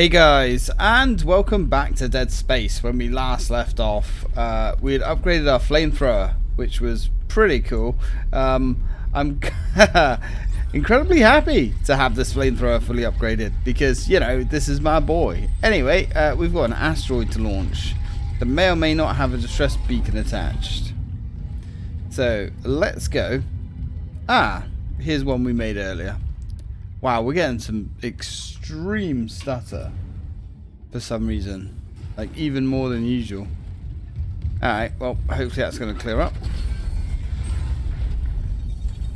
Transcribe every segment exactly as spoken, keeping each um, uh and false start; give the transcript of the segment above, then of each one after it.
Hey guys, and welcome back to Dead Space. When we last left off, uh, we had upgraded our flamethrower, which was pretty cool. Um, I'm incredibly happy to have this flamethrower fully upgraded because, you know, this is my boy. Anyway, uh, we've got an asteroid to launch that may or may not have a distress beacon attached. So, let's go. Ah, here's one we made earlier. Wow, we're getting some extreme stutter for some reason. Like, even more than usual. Alright, well, hopefully that's going to clear up.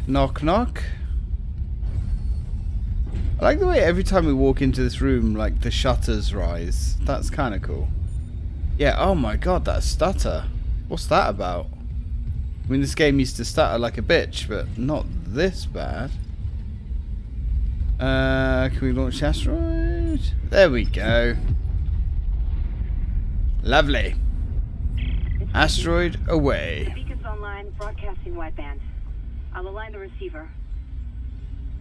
Knock, knock. I like the way every time we walk into this room, like, the shutters rise. That's kind of cool. Yeah, oh my god, that stutter. What's that about? I mean, this game used to stutter like a bitch, but not this bad. Uh, can we launch the asteroid? There we go. Lovely. Asteroid away. The beacon's online, broadcasting wideband. I'll align the receiver.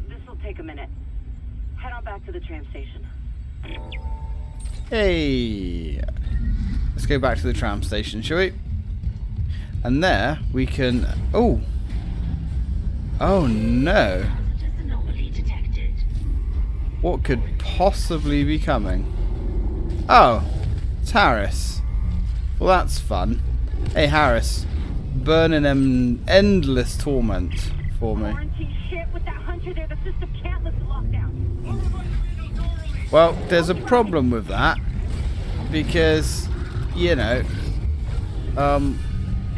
This will take a minute. Head on back to the tram station. Hey. Let's go back to the tram station, shall we? And there we can... Oh. Oh no. What could possibly be coming? Oh, it's Harris. Well, that's fun. Hey, Harris, burning an endless torment for me. Well, there's a problem with that because, you know, um,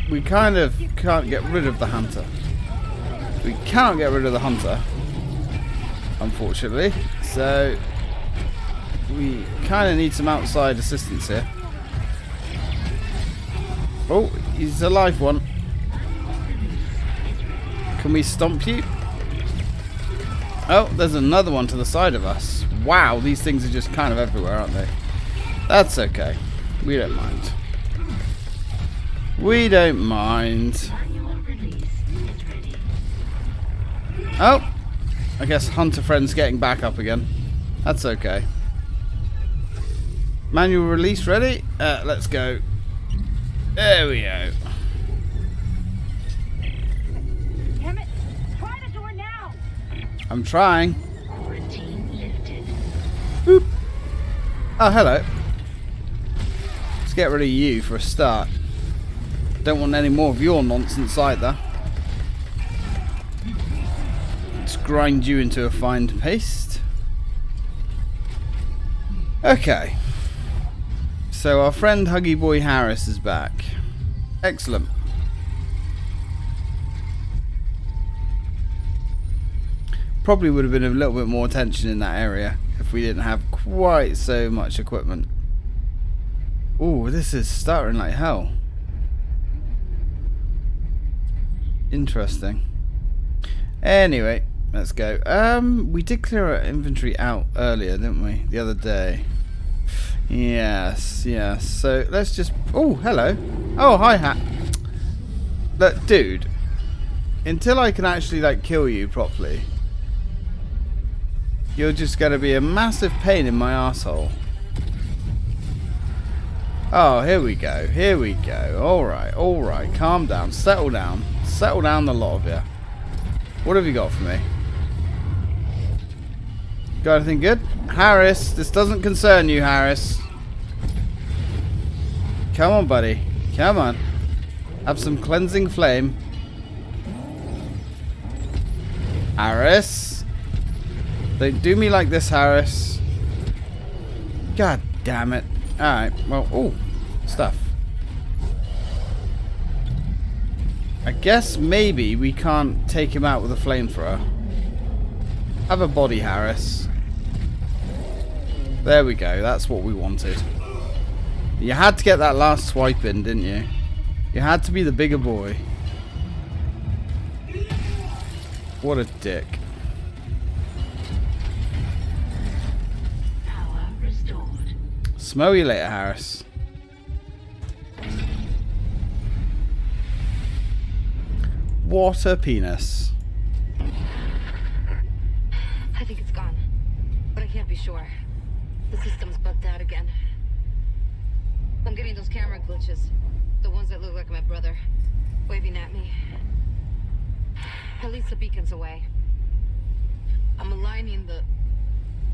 we kind of can't get rid of the hunter. We cannot get rid of the hunter, unfortunately. So, we kind of need some outside assistance here. Oh, he's a live one. Can we stomp you? Oh, there's another one to the side of us. Wow, these things are just kind of everywhere, aren't they? That's okay. We don't mind. We don't mind. Oh. I guess Hunter Friend's getting back up again. That's okay. Manual release ready? Uh, let's go. There we go. Damn it. Try the door now. I'm trying. Boop. Oh, hello. Let's get rid of you for a start. Don't want any more of your nonsense either. Grind you into a fine paste. Okay. So our friend Huggy Boy Harris is back. Excellent. Probably would have been a little bit more attention in that area if we didn't have quite so much equipment. Ooh, this is stuttering like hell. Interesting. Anyway. Let's go. Um, we did clear our inventory out earlier, didn't we? The other day. Yes, yes. So let's just... Oh, hello. Oh, hi, Hat. Look, dude. Until I can actually, like, kill you properly, you're just going to be a massive pain in my arsehole. Oh, here we go. Here we go. All right, all right. Calm down. Settle down. Settle down, the lot of you. What have you got for me? Got anything good? Harris, this doesn't concern you, Harris. Come on, buddy. Come on. Have some cleansing flame. Harris. Don't do me like this, Harris. God damn it. Alright, well, ooh, stuff. I guess maybe we can't take him out with a flamethrower. Have a body, Harris. There we go. That's what we wanted. You had to get that last swipe in, didn't you? You had to be the bigger boy. What a dick. Power restored. Smell you later, Harris. What a penis. I think it's gone, but I can't be sure. The system's bugged out again. I'm getting those camera glitches. The ones that look like my brother, waving at me. At least the beacon's away. I'm aligning the...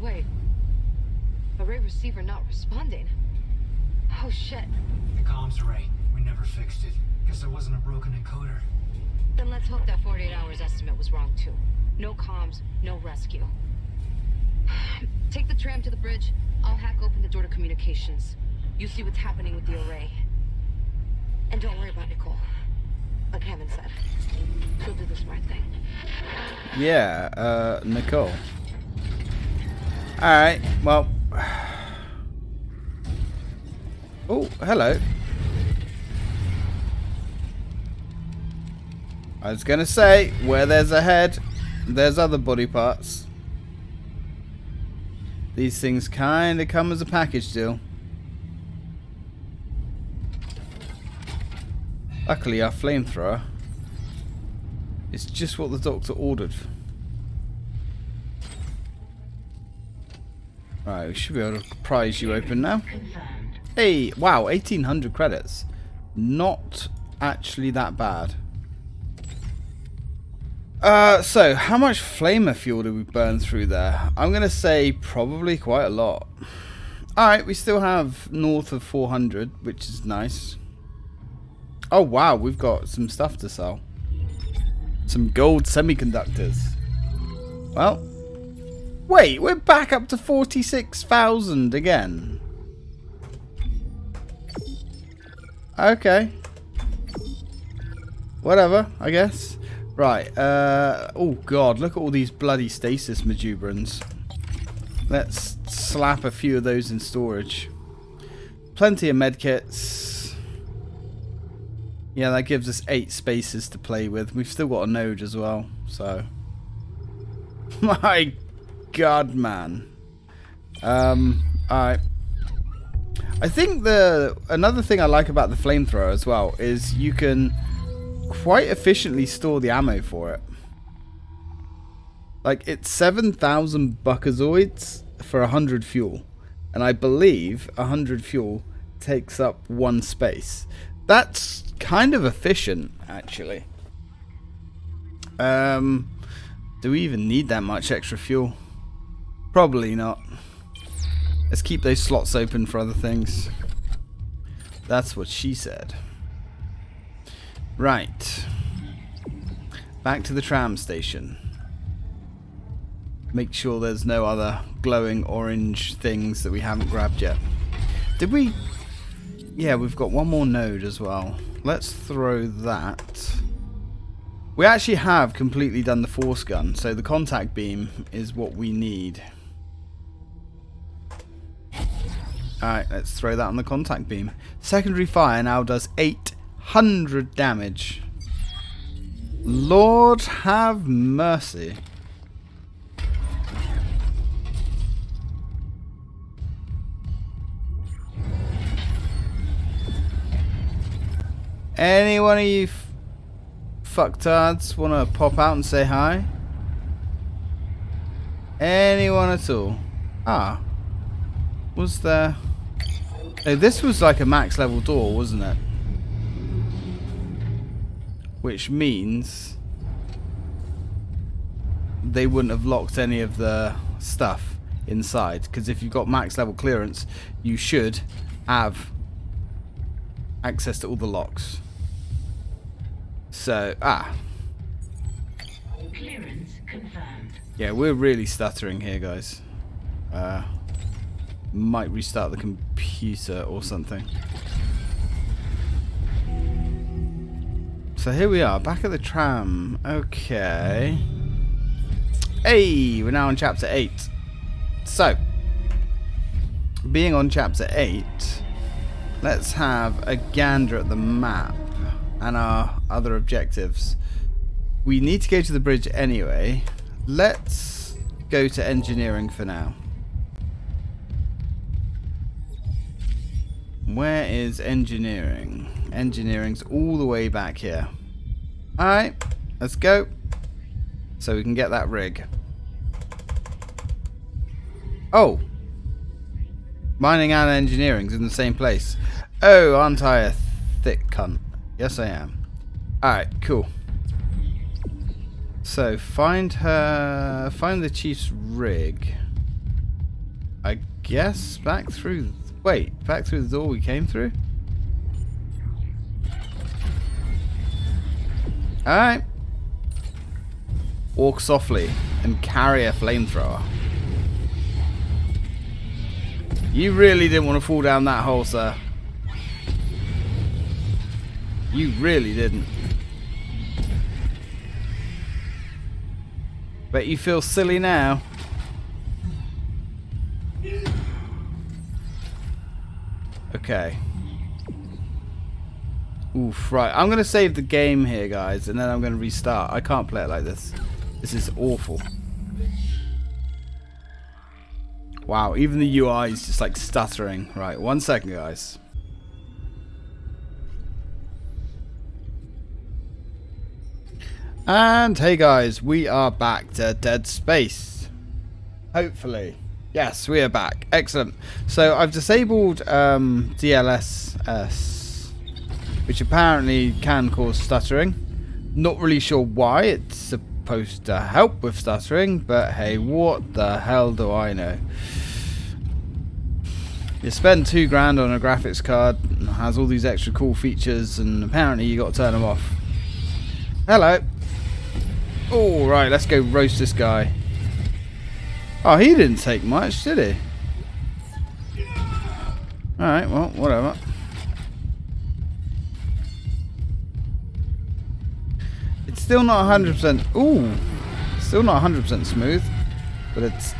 Wait. Array receiver not responding. Oh, shit. The comms array. We never fixed it. Guess there wasn't a broken encoder. Then let's hope that forty-eight hours estimate was wrong, too. No comms, no rescue. Take the tram to the bridge. I'll hack open the door to communications. You see what's happening with the array. And don't worry about Nicole. Like Kevin said, she'll do the smart thing. Yeah, uh, Nicole. Alright, well... Oh, hello. I was gonna say, where there's a head, there's other body parts. These things kinda come as a package deal. Luckily, our flamethrower is just what the doctor ordered. Right, we should be able to prise you open now. Hey, wow, eighteen hundred credits. Not actually that bad. Uh, so, how much flamer fuel did we burn through there? I'm going to say probably quite a lot. Alright, we still have north of four hundred, which is nice. Oh wow, we've got some stuff to sell. Some gold semiconductors. Well, wait, we're back up to forty-six thousand again. Okay. Whatever, I guess. Right, uh, oh god, look at all these bloody stasis majubrans. Let's slap a few of those in storage. Plenty of medkits. Yeah, that gives us eight spaces to play with. We've still got a node as well, so. My god, man. Um, alright. I think the, another thing I like about the flamethrower as well is you can quite efficiently store the ammo for it. Like, it's seven thousand buckazoids for one hundred fuel, and I believe one hundred fuel takes up one space. That's kind of efficient, actually. Um, do we even need that much extra fuel? Probably not. Let's keep those slots open for other things. That's what she said. Right, back to the tram station. Make sure there's no other glowing orange things that we haven't grabbed yet. Did we? Yeah, we've got one more node as well. Let's throw that. We actually have completely done the force gun, so the contact beam is what we need. Alright, let's throw that on the contact beam. Secondary fire now does eight hundred damage. Lord have mercy. Any one of you f fucktards wanna pop out and say hi? Anyone at all? Ah. Was there... Oh, this was like a max level door, wasn't it? Which means they wouldn't have locked any of the stuff inside, because if you've got max level clearance, you should have access to all the locks. So, ah. Clearance confirmed. Yeah, we're really stuttering here, guys. Uh, might restart the computer or something. So here we are, back at the tram. Okay. Hey, we're now on chapter eight. So, being on chapter eight, let's have a gander at the map and our other objectives. We need to go to the bridge anyway. Let's go to engineering for now. Where is engineering? Engineering's all the way back here. Alright, let's go. So we can get that rig. Oh! Mining and engineering's in the same place. Oh, aren't I a thick cunt? Yes, I am. Alright, cool. So, find her... Find the chief's rig. I guess back through... Wait, back through the door we came through? Alright. Walk softly and carry a flamethrower. You really didn't want to fall down that hole, sir. You really didn't. Bet you feel silly now. Okay. Oof, right. I'm going to save the game here, guys, and then I'm going to restart. I can't play it like this. This is awful. Wow, even the U I is just like stuttering. Right, one second, guys. And hey guys, we are back to Dead Space. Hopefully. Yes, we are back. Excellent. So I've disabled um, D L S S, which apparently can cause stuttering. Not really sure why it's supposed to help with stuttering, but hey, what the hell do I know? You spend two grand on a graphics card, has all these extra cool features, and apparently you got to turn them off. Hello. All right, let's go roast this guy. Oh, he didn't take much, did he? All right, well, whatever. It's still not one hundred percent. Ooh, still not one hundred percent smooth, but it's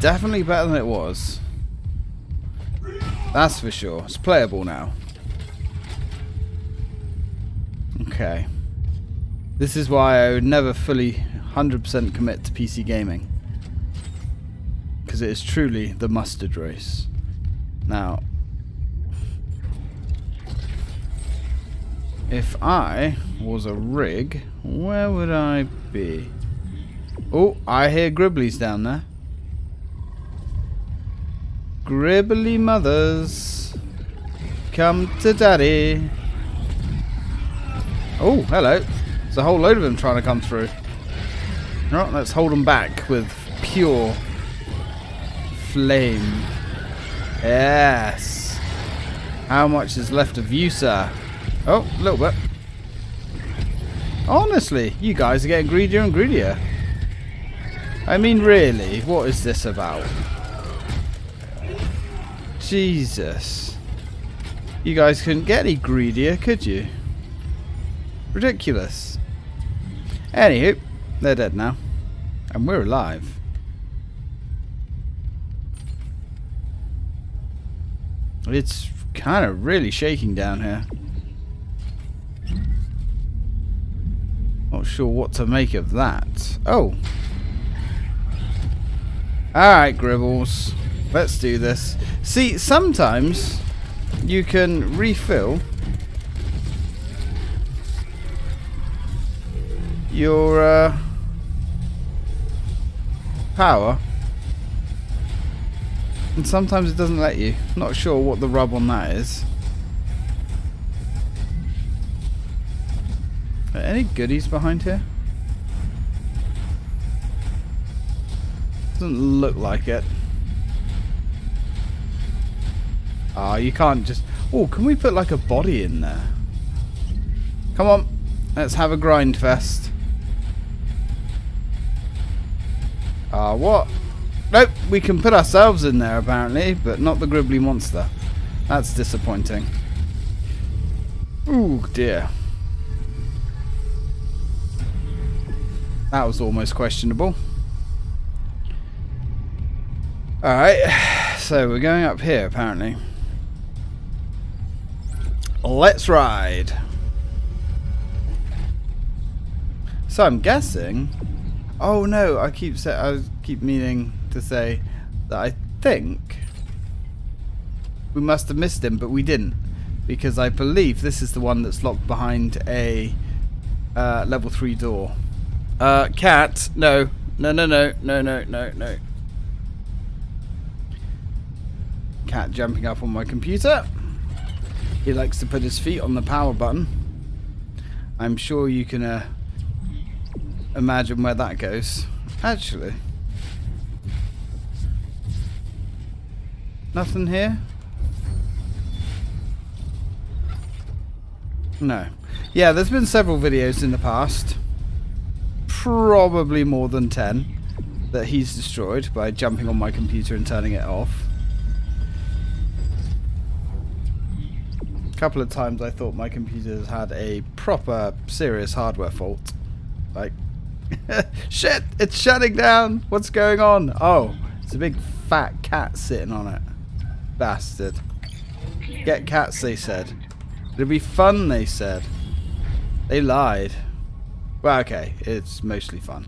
definitely better than it was. That's for sure. It's playable now. Okay. This is why I would never fully one hundred percent commit to P C gaming. Because it is truly the mustard race. Now, if I was a rig, where would I be? Oh, I hear gribblies down there. Gribbly mothers, come to daddy. Oh, hello. There's a whole load of them trying to come through. Right, let's hold them back with pure flame. Yes. How much is left of you, sir? Oh, a little bit. Honestly, you guys are getting greedier and greedier. I mean, really, what is this about? Jesus. You guys couldn't get any greedier, could you? Ridiculous. Anywho, they're dead now. And we're alive. It's kind of really shaking down here. Not sure what to make of that. Oh. Alright, Gribbles. Let's do this. See, sometimes you can refill your uh, power, and sometimes it doesn't let you. Not sure what the rub on that is. Are any goodies behind here? Doesn't look like it. Ah, oh, you can't just... Oh, can we put like a body in there? Come on, let's have a grind fest. Ah, uh, what? Nope, we can put ourselves in there apparently, but not the gribbly monster. That's disappointing. Ooh, dear. That was almost questionable. Alright, so we're going up here apparently. Let's ride. So I'm guessing... Oh no! I keep say, I keep meaning to say that I think we must have missed him, but we didn't, because I believe this is the one that's locked behind a uh, level three door. Uh, cat! No! No! No! No! No! No! No! No! cat jumping up on my computer. He likes to put his feet on the power button. I'm sure you can uh, imagine where that goes. Actually, nothing here? No. Yeah, there's been several videos in the past, probably more than ten, that he's destroyed by jumping on my computer and turning it off. A couple of times I thought my computer's had a proper serious hardware fault. Like, shit, it's shutting down. What's going on? Oh, it's a big fat cat sitting on it. Bastard. Get cats, they said. It'll be fun, they said. They lied. Well, okay, it's mostly fun.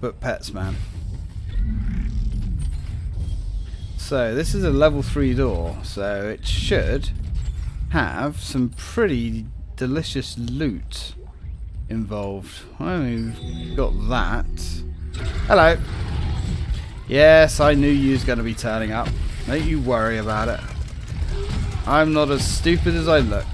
But pets, man. So, this is a level three door, so it should have some pretty delicious loot involved. Well, we've got that. Hello. Yes, I knew you was going to be turning up. Don't you worry about it. I'm not as stupid as I look.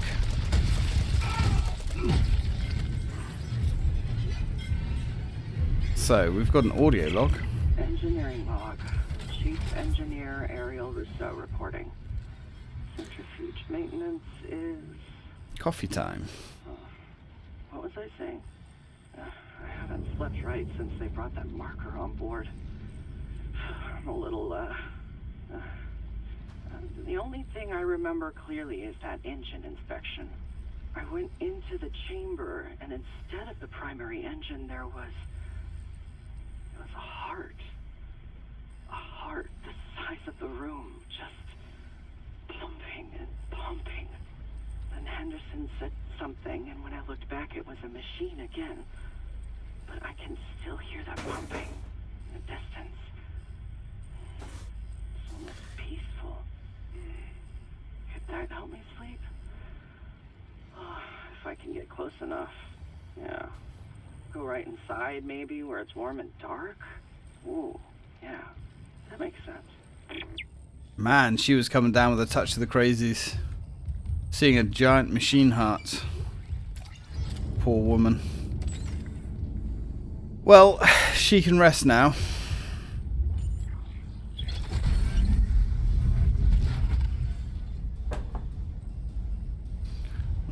So, we've got an audio log. Engineering log. Chief Engineer Ariel Rousseau reporting. Centrifuge maintenance is... coffee time. Oh, what was I saying? Uh, I haven't slept right since they brought that marker on board. I'm a little, uh, uh, the only thing I remember clearly is that engine inspection. I went into the chamber, and instead of the primary engine, there was, it was a heart. A heart the size of the room, just pumping and pumping. Then Henderson said something, and when I looked back, it was a machine again. But I can still hear that pumping in the distance. Almost peaceful. Could that help me sleep? Oh, if I can get close enough. Yeah. Go right inside, maybe, where it's warm and dark? Ooh, yeah. That makes sense. Man, she was coming down with a touch of the crazies. Seeing a giant machine heart. Poor woman. Well, she can rest now.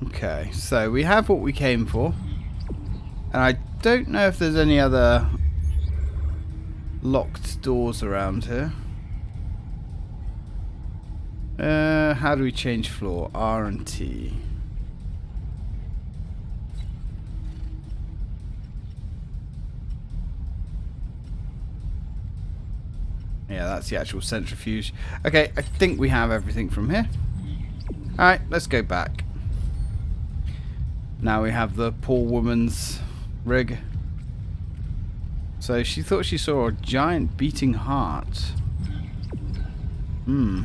Okay, so we have what we came for, and I don't know if there's any other locked doors around here. Uh, how do we change floor? R and T. Yeah, that's the actual centrifuge. Okay, I think we have everything from here. Alright, let's go back. Now we have the poor woman's rig. So she thought she saw a giant beating heart. Hmm.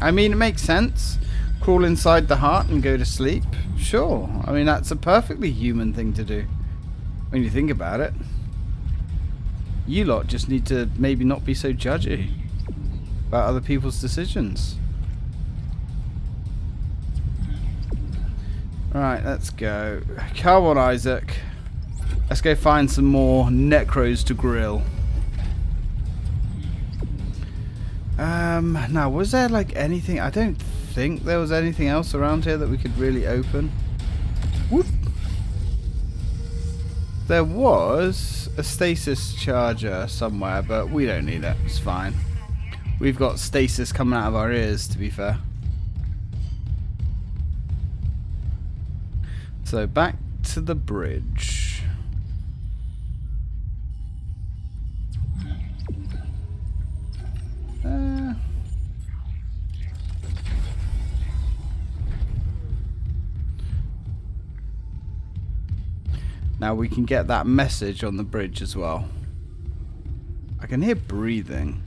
I mean, it makes sense. Crawl inside the heart and go to sleep. Sure. I mean, that's a perfectly human thing to do. When you think about it. You lot just need to maybe not be so judgy about other people's decisions. Right, let's go. Come on, Isaac. Let's go find some more necros to grill. Um, now, was there like anything? I don't think there was anything else around here that we could really open. Whoop. There was a stasis charger somewhere, but we don't need it. It's fine. We've got stasis coming out of our ears, to be fair. So back to the bridge. Uh, now we can get that message on the bridge as well. I can hear breathing.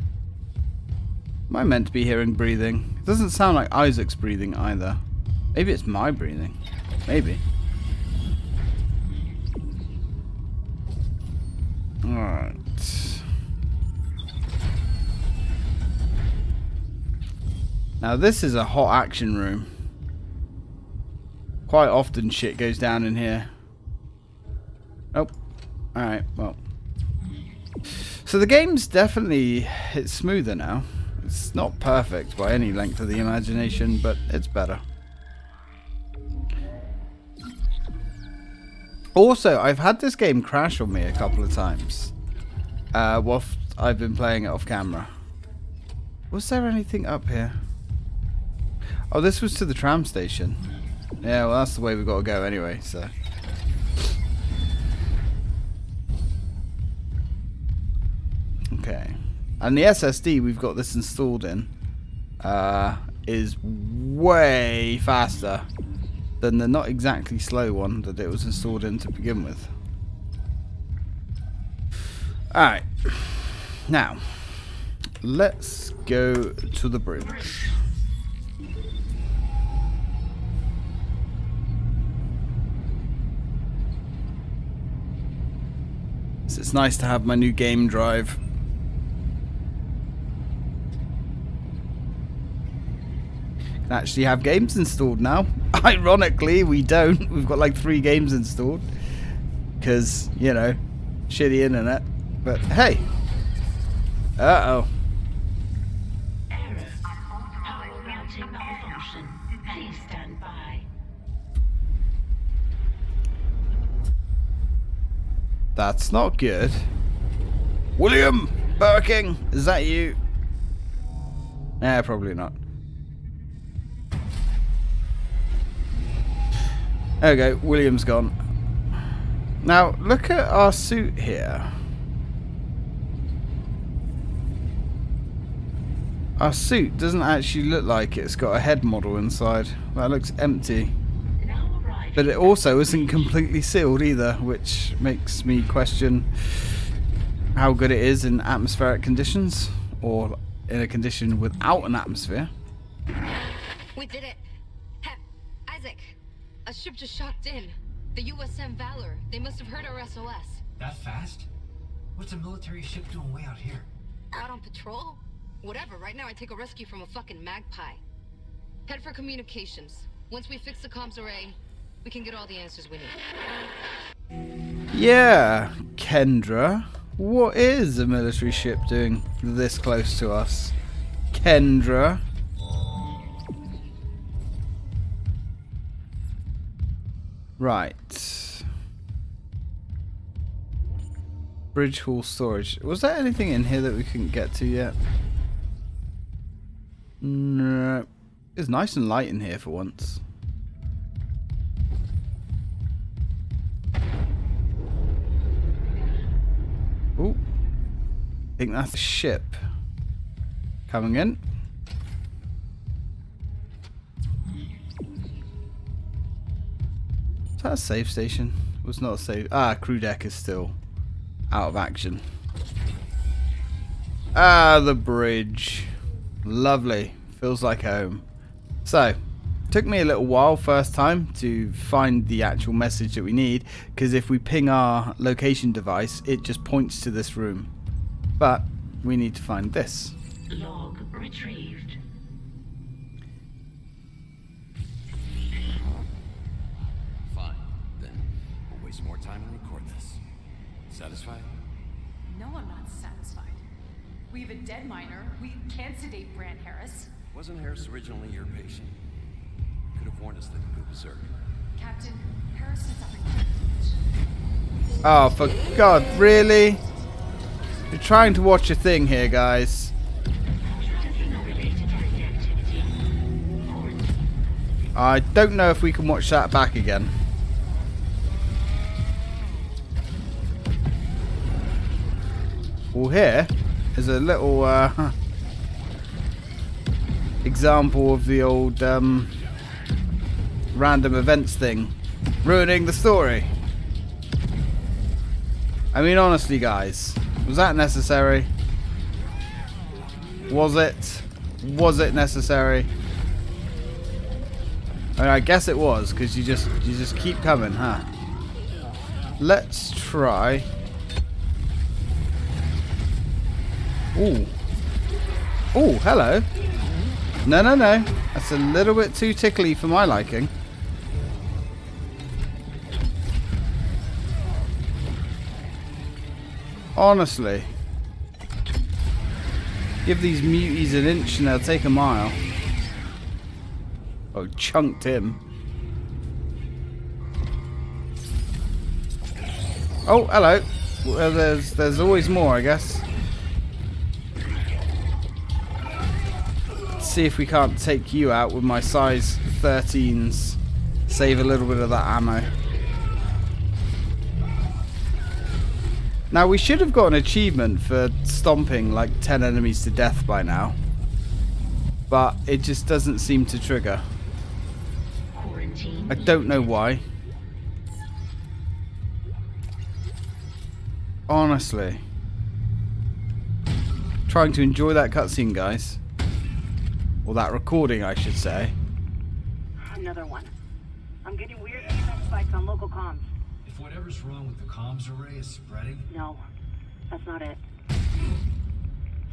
Am I meant to be hearing breathing? It doesn't sound like Isaac's breathing either. Maybe it's my breathing. Maybe. All right. Now this is a hot action room. Quite often shit goes down in here. Oh, alright, well. So the game's definitely, it's smoother now. It's not perfect by any length of the imagination, but it's better. Also, I've had this game crash on me a couple of times. Uh, whilst I've been playing it off camera. Was there anything up here? Oh, this was to the tram station. Yeah, well, that's the way we've got to go anyway, so. Okay. And the S S D we've got this installed in uh, is way faster than the not exactly slow one that it was installed in to begin with. Alright. Now, let's go to the bridge. It's nice to have my new game drive. Can actually have games installed now. Ironically, we don't. We've got like three games installed. Because, you know, shitty internet. But hey. Uh-oh. Error. Power routing malfunction. Please stand by. That's not good. William Birking, is that you? Nah, probably not. There we go, William's gone. Now, look at our suit here. Our suit doesn't actually look like it. It's got a head model inside. That looks empty. But it also isn't completely sealed either, which makes me question how good it is in atmospheric conditions, or in a condition without an atmosphere. We did it. He Isaac, a ship just shocked in. The U S M Valor. They must have heard our S O S. That fast? What's a military ship doing way out here? Out on patrol? Whatever. Right now I take a rescue from a fucking magpie. Head for communications. Once we fix the comms array, we can get all the answers we need. Yeah, Kendra. What is a military ship doing this close to us? Kendra. Right. Bridge hall storage. Was there anything in here that we couldn't get to yet? No. It's nice and light in here for once. Oh, I think that's a ship coming in. Is that a save station? It was not a save. Ah, crew deck is still out of action. Ah, the bridge. Lovely. Feels like home. So, took me a little while first time to find the actual message that we need, because if we ping our location device it just points to this room, but we need to find this. Log retrieved. Fine, then we'll waste more time and record this. Satisfied? No, I'm not satisfied. We have a dead miner. We can't sedate Brian Harris. Wasn't Harris originally your patient? Warned us that he could berserk. Captain, Harris is up in. Oh, for God, really? You're trying to watch a thing here, guys. I don't know if we can watch that back again. Well, here is a little uh, example of the old um, random events thing ruining the story. I mean, honestly, guys, was that necessary? Was it? Was it necessary? I mean, I guess it was, because you just you just keep coming, huh? Let's try Ooh. Oh, hello. No, no, no. That's a little bit too tickly for my liking. Honestly. Give these muties an inch and they'll take a mile. Oh, chunked him. Oh, hello. Well, there's, there's always more, I guess. Let's see if we can't take you out with my size thirteens. Save a little bit of that ammo. Now, we should have got an achievement for stomping like ten enemies to death by now. But it just doesn't seem to trigger. I don't know why. Honestly. Trying to enjoy that cutscene, guys. Or that recording, I should say. Another one. I'm getting weird feedback spikes on local comms. If whatever's wrong with the comms array is spreading? No. That's not it.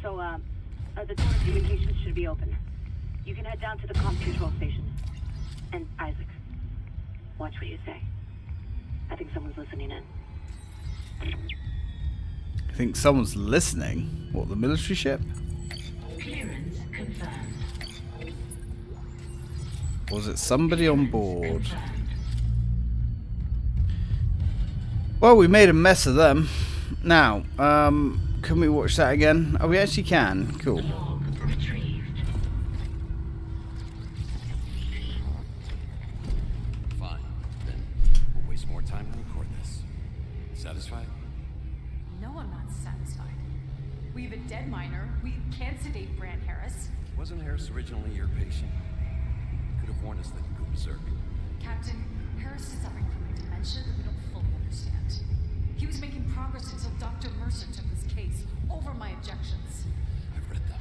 So, uh, uh the door of communications should be open. You can head down to the comms control station. And, Isaac, watch what you say. I think someone's listening in. I think someone's listening. What, the military ship? Clearance confirmed. Was it somebody on board? Well, we made a mess of them. Now, um, can we watch that again? Oh, we actually can. Cool. Fine. Then we'll waste more time to record this. Satisfied? No, I'm not satisfied. We have a dead miner. We can't sedate Brian Harris. Wasn't Harris originally your patient? Have warned us that you go berserk. Captain, Harris is suffering from a dementia that we don't fully understand. He was making progress until Doctor Mercer took his case over my objections. I've read them.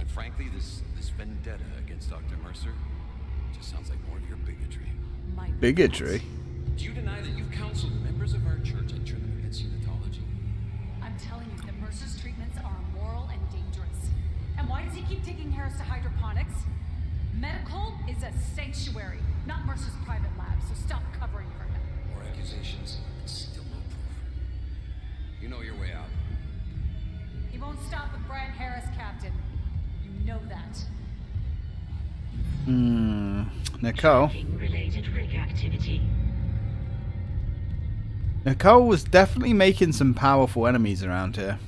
And frankly, this this vendetta against Doctor Mercer just sounds like more of your bigotry. My bigotry? Do you deny that you've counseled members of our church and turned them against Unitology? I'm telling you that Mercer's treatments are immoral and dangerous. And why does he keep taking Harris to hydroponics? Medical is a sanctuary, not Mercer's private lab, so stop covering for him. More accusations, and still no proof. You know your way out. He won't stop with Brian Harris, Captain. You know that. Hmm. Nicole. Related rig activity. Nicole was definitely making some powerful enemies around here.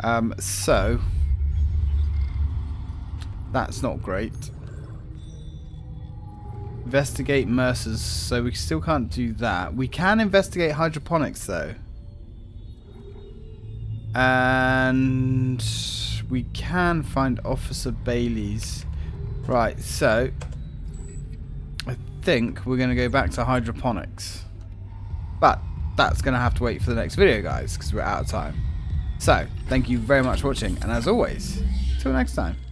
Um, so. That's not great. Investigate Mercer's, so we still can't do that. We can investigate hydroponics though. And we can find Officer Bailey's. Right, so I think we're going to go back to hydroponics. But that's going to have to wait for the next video, guys, because we're out of time. So, thank you very much for watching, and as always, till next time.